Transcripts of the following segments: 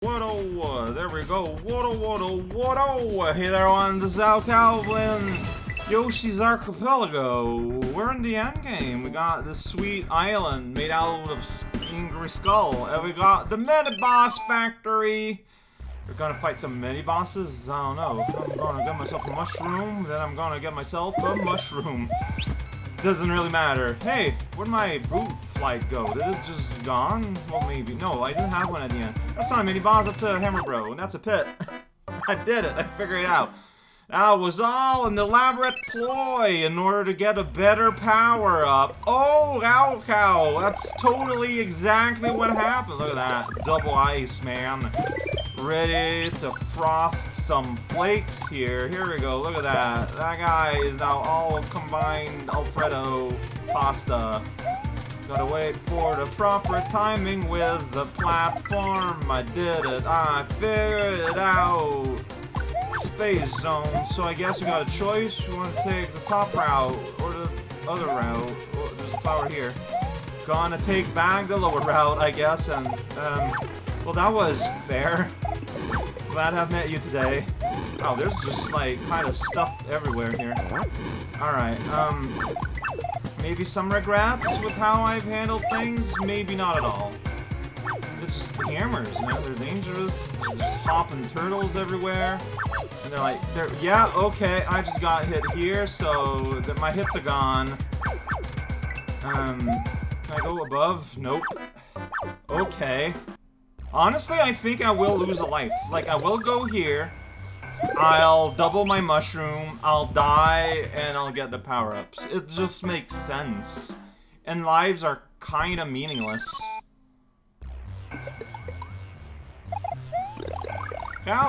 Whoa, there we go. Whoa. Hey there, everyone. This is Al Calvin. Yoshi's Archipelago. We're in the end game. We got this sweet island made out of angry skull. And we got the Mini-Boss Factory. We're gonna fight some mini-bosses. I don't know. I'm gonna get myself a mushroom. Then I'm gonna get myself a mushroom. Doesn't really matter. Hey, where'd my boot flight go? Did it just gone? Well, maybe. No, I didn't have one at the end. That's not a mini-boss, that's a hammer bro, and that's a pit. I did it, I figured it out. That was all an elaborate ploy in order to get a better power-up. Oh, ow, cow, that's totally exactly what happened. Look at that, double ice, man. Ready to frost some flakes here. Here we go, look at that. That guy is now all combined Alfredo pasta. Gotta wait for the proper timing with the platform. I did it, I figured it out. Space zone, so I guess we got a choice. We want to take the top route or the other route. Oh, there's a flower here. Gonna take back the lower route, I guess, and well, that was fair. Glad I've met you today. Oh, there's just like kind of stuff everywhere here. Alright, maybe some regrets with how I've handled things? Maybe not at all. There's just hammers, you know, they're dangerous. There's just hopping turtles everywhere. And they're like, yeah, okay, I just got hit here, so my hits are gone. Can I go above? Nope. Okay. Honestly, I think I will lose a life. Like, I will go here, I'll double my mushroom, I'll die, and I'll get the power-ups. It just makes sense. And lives are kinda meaningless.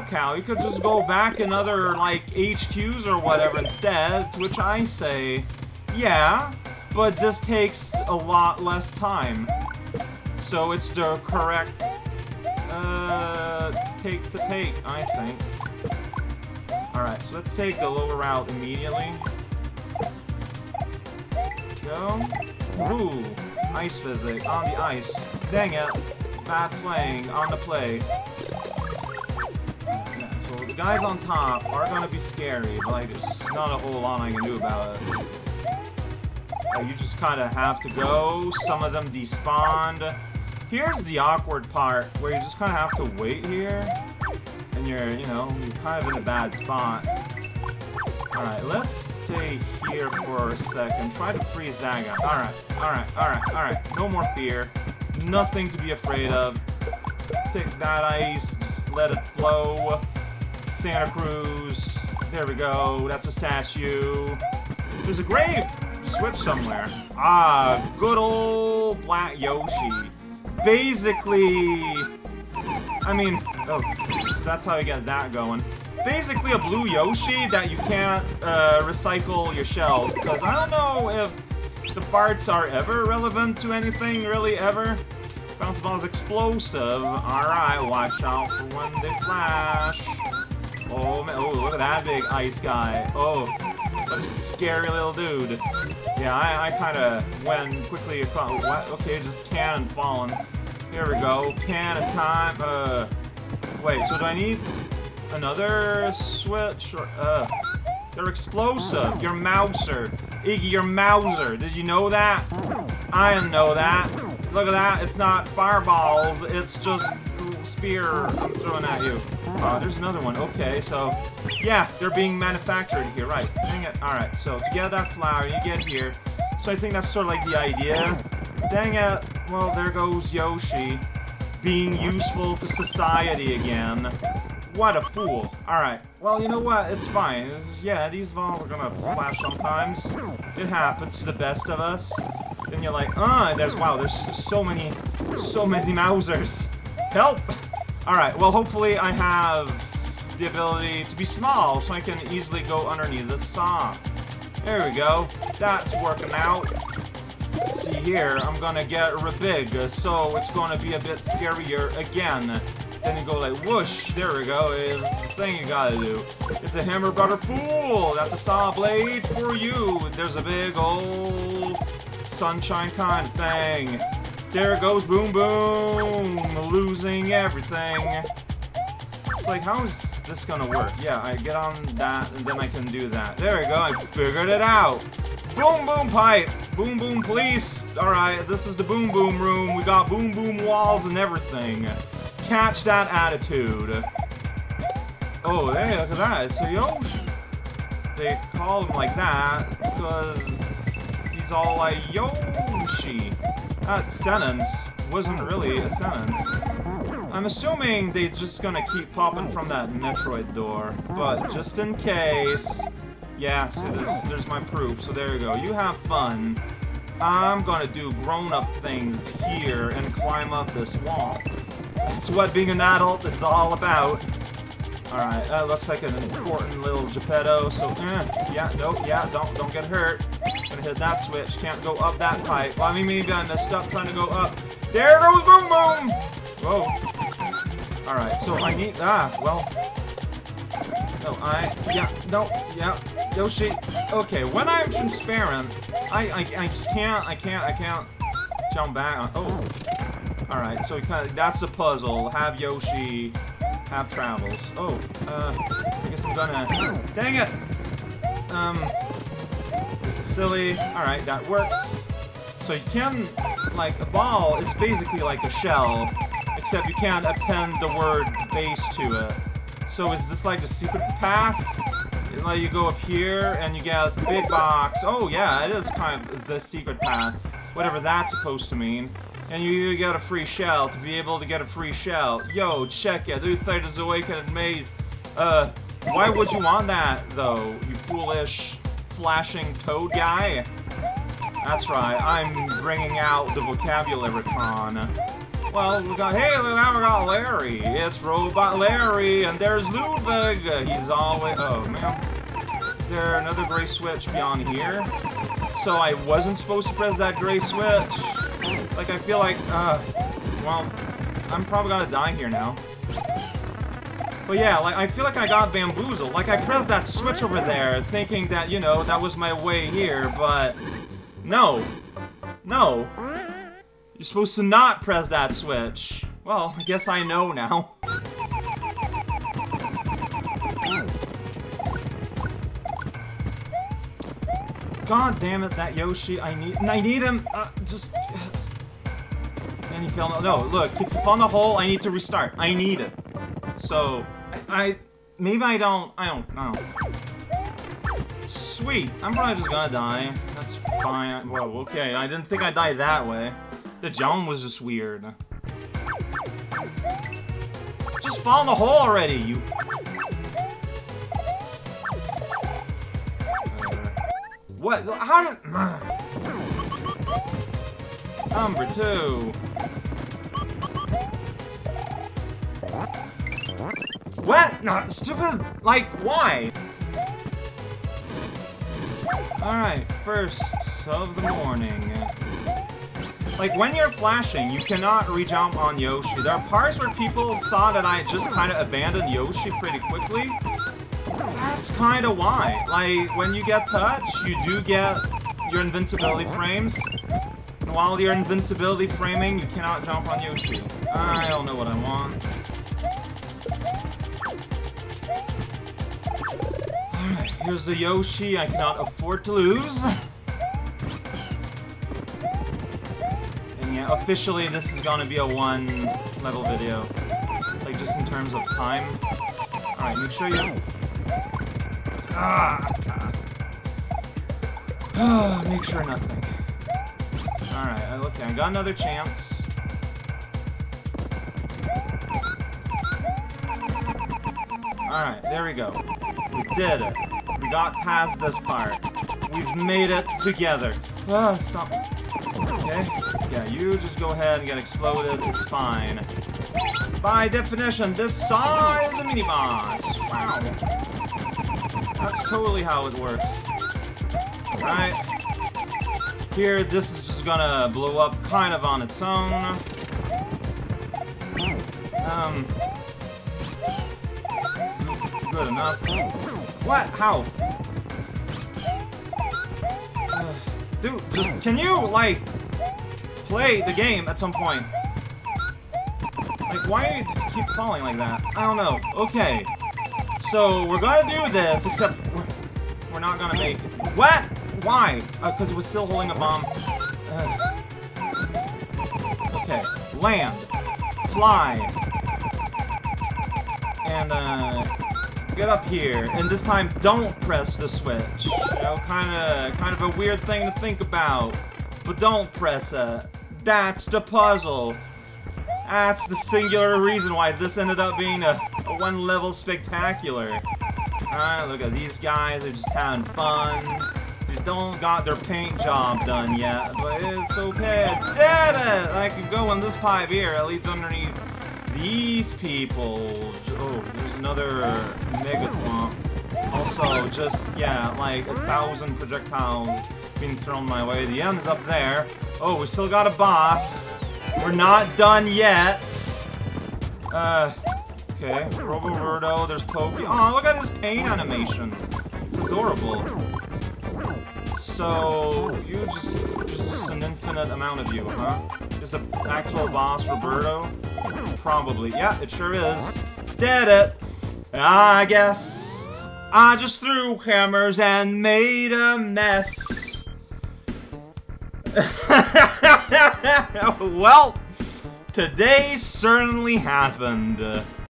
Cow, you could just go back in other, like, HQs or whatever instead, to which I say, yeah, but this takes a lot less time. So it's the correct... take, I think. Alright, so let's take the lower route immediately. Go. Ooh, ice physics on the ice. Dang it. Bad playing on the play. Yeah, so the guys on top are gonna be scary, but like, there's not a whole lot I can do about it. You just kinda have to go. Some of them despawned. Here's the awkward part, where you just kind of have to wait here, and you're, you know, you're kind of in a bad spot. Alright, let's stay here for a second, try to freeze that guy. Alright, no more fear, nothing to be afraid of. Take that ice, just let it flow. Santa Cruz, there we go, that's a statue. There's a grave! Switch somewhere. Ah, good old Black Yoshi. Basically, I mean, oh, so that's how you get that going. Basically a blue Yoshi that you can't recycle your shells, because I don't know if the farts are ever relevant to anything, really, ever. Bounce balls explosive. Alright, watch out for when they flash. Oh, man, oh, look at that big ice guy. Oh, what a scary little dude. Yeah, I kind of went quickly across. What? Okay, just cannon falling. Here we go. Cannon time. Wait, so do I need another switch? Or, they're explosive. You're Mouser. Iggy, you're Mouser. Did you know that? I didn't know that. Look at that. It's not fireballs. It's just spear I'm throwing at you. There's another one. Okay, so yeah, they're being manufactured here, right? Dang it. Alright, so to get that flower, you get here. So I think that's sort of like the idea. Dang it. Well, there goes Yoshi. Being useful to society again. What a fool. Alright. Well, you know what? It's fine. It's, yeah, these balls are gonna flash sometimes. It happens to the best of us. Then you're like, there's, wow, there's so many Mousers. Help! Alright, well, hopefully I have the ability to be small, so I can easily go underneath the sock. There we go. That's working out. See here, I'm gonna get big, so it's gonna be a bit scarier again. Then you go like, whoosh, there we go, it's the thing you gotta do. It's a hammer butter fool! That's a saw blade for you! There's a big old sunshine kind of thing. There goes Boom Boom! Losing everything. It's like, how is this gonna work? Yeah, I get on that and then I can do that. There we go, I figured it out! Boom Boom Pipe! Boom Boom Police! Alright, this is the Boom Boom Room. We got Boom Boom Walls and everything. Catch that attitude. Oh, hey, look at that. It's a Yoshi. They call him like that because he's all like, Yoshi. That sentence wasn't really a sentence. I'm assuming they're just gonna keep popping from that Metroid door, but just in case... Yeah, so there's my proof, so there you go. You have fun. I'm gonna do grown-up things here and climb up this wall. That's what being an adult is all about. Alright, that looks like an important little Geppetto, so yeah, nope, yeah, don't get hurt. Gonna hit that switch, can't go up that pipe. Well, I mean, maybe I messed up trying to go up. There goes Boom Boom! Whoa. Alright, so I need, Yoshi. Okay, when I'm transparent, I just can't jump back on, Alright, so that's the puzzle. Have Yoshi, have Travels. Oh, I guess I'm gonna, dang it! This is silly. Alright, that works. So you can, like, a ball is basically like a shell, except you can't append the word base to it. So is this like the secret path? Like you go up here and you get the big box. Oh yeah, it is kind of the secret path. Whatever that's supposed to mean. And you get a free shell to be able to get a free shell. Yo, check it. Uther is awakened made. Why would you want that though? You foolish flashing toad guy? That's right, I'm bringing out the Vocabulairetron. Well, we got, hey, look now we got Larry. It's Robot Larry, and there's Ludwig. He's always, oh man. Is there another gray switch beyond here? So I wasn't supposed to press that gray switch. Like, I feel like, well, I'm probably gonna die here now. But yeah, like, I feel like I got bamboozled. Like, I pressed that switch over there, thinking that, you know, that was my way here, but no. No. You're supposed to not press that switch. Well, I guess I know now. God damn it, that Yoshi, I need him, just... And he fell, no, look, if you fall in the hole, I need to restart. I need it. So, I don't know. Sweet, I'm probably just gonna die. That's fine, whoa, okay, I didn't think I'd die that way. The jump was just weird. Just fall in the hole already, you... what? How did... Number 2. What? Not stupid. Like, why? Alright, first of the morning. Like, when you're flashing, you cannot re-jump on Yoshi. There are parts where people thought that I just kind of abandoned Yoshi pretty quickly. That's kind of why. Like, when you get touched, you do get your invincibility frames. And while you're invincibility framing, you cannot jump on Yoshi. I don't know what I want. Alright, here's the Yoshi I cannot afford to lose. Officially, this is gonna be a one-level video, like just in terms of time. All right, make sure you. Make sure nothing. All right, okay, I got another chance. All right, there we go. We did it. We got past this part. We've made it together. Stop. Okay. Yeah, you just go ahead and get exploded. It's fine. By definition, this saw is a mini-boss. Wow. That's totally how it works. Alright. Here, this is just gonna blow up kind of on its own. Good enough. What? How? Dude, just, can you, like... play the game at some point. Like, why do you keep falling like that? I don't know. Okay. So, we're gonna do this, except we're not gonna make it. What? Why? Because it was still holding a bomb. Ugh. Okay. Land. Fly. And, get up here. And this time, don't press the switch. You know, kind of a weird thing to think about. But don't press it. That's the puzzle. That's the singular reason why this ended up being a one-level spectacular. Alright, look at these guys. They're just having fun. They don't got their paint job done yet, but it's okay. I did it! I could go in this pipe here. It leads underneath these people. Oh, there's another megathwomp. Also, just, yeah, like 1,000 projectiles being thrown my way. The end's up there. Oh, we still got a boss. We're not done yet. Okay. Robo-Verdo, there's Pokey. Oh, look at his paint animation. It's adorable. So, you just an infinite amount of you, huh? Is the actual boss Roberto? Probably. Yeah, it sure is. Did it. I guess I just threw hammers and made a mess. Well, today certainly happened.